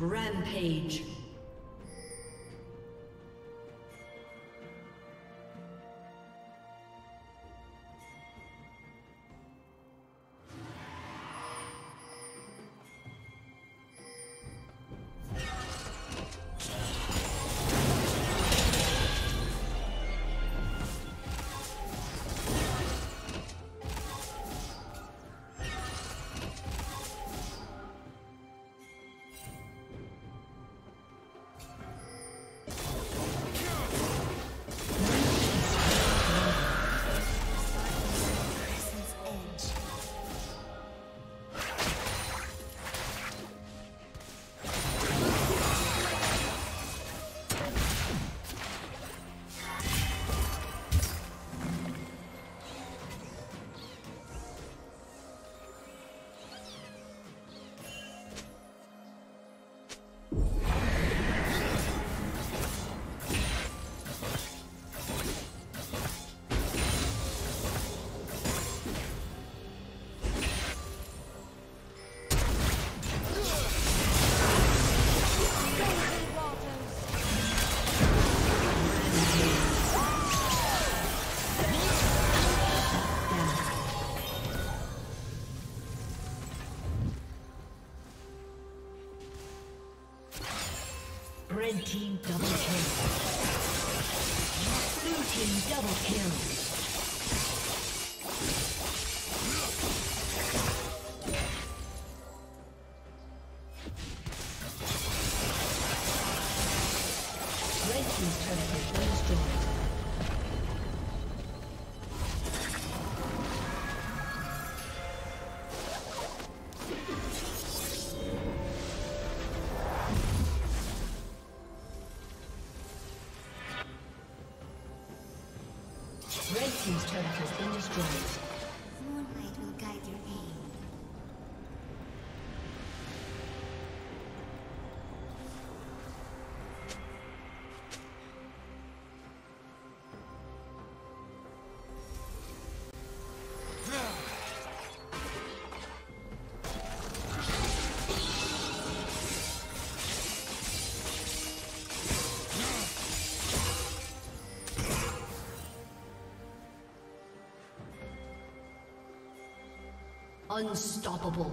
Rampage. Red team double kill. Blue team double kill. These turret has been destroyed. Moonlight will guide your aim. Unstoppable.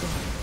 destroyed.